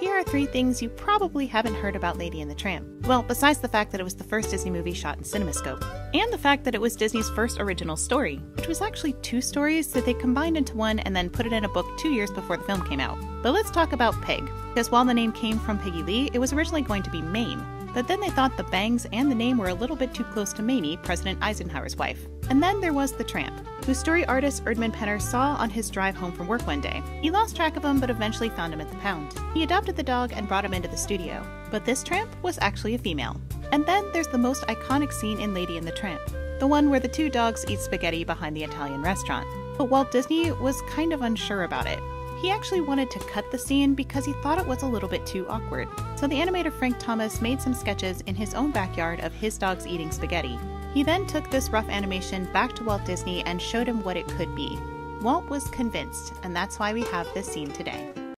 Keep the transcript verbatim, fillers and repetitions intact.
here are three things you probably haven't heard about Lady and the Tramp. Well, besides the fact that it was the first Disney movie shot in CinemaScope, and the fact that it was Disney's first original story, which was actually two stories that they combined into one and then put it in a book two years before the film came out. But let's talk about Peg, because while the name came from Peggy Lee, it was originally going to be Mame, but then they thought the bangs and the name were a little bit too close to Mamie, President Eisenhower's wife. And then there was the Tramp, whose story artist Erdmann Penner saw on his drive home from work one day. He lost track of him, but eventually found him at the pound. He adopted the dog and brought him into the studio, but this tramp was actually a female. And then there's the most iconic scene in Lady and the Tramp, the one where the two dogs eat spaghetti behind the Italian restaurant. But Walt Disney was kind of unsure about it. He actually wanted to cut the scene because he thought it was a little bit too awkward. So the animator Frank Thomas made some sketches in his own backyard of his dogs eating spaghetti. He then took this rough animation back to Walt Disney and showed him what it could be. Walt was convinced, and that's why we have this scene today.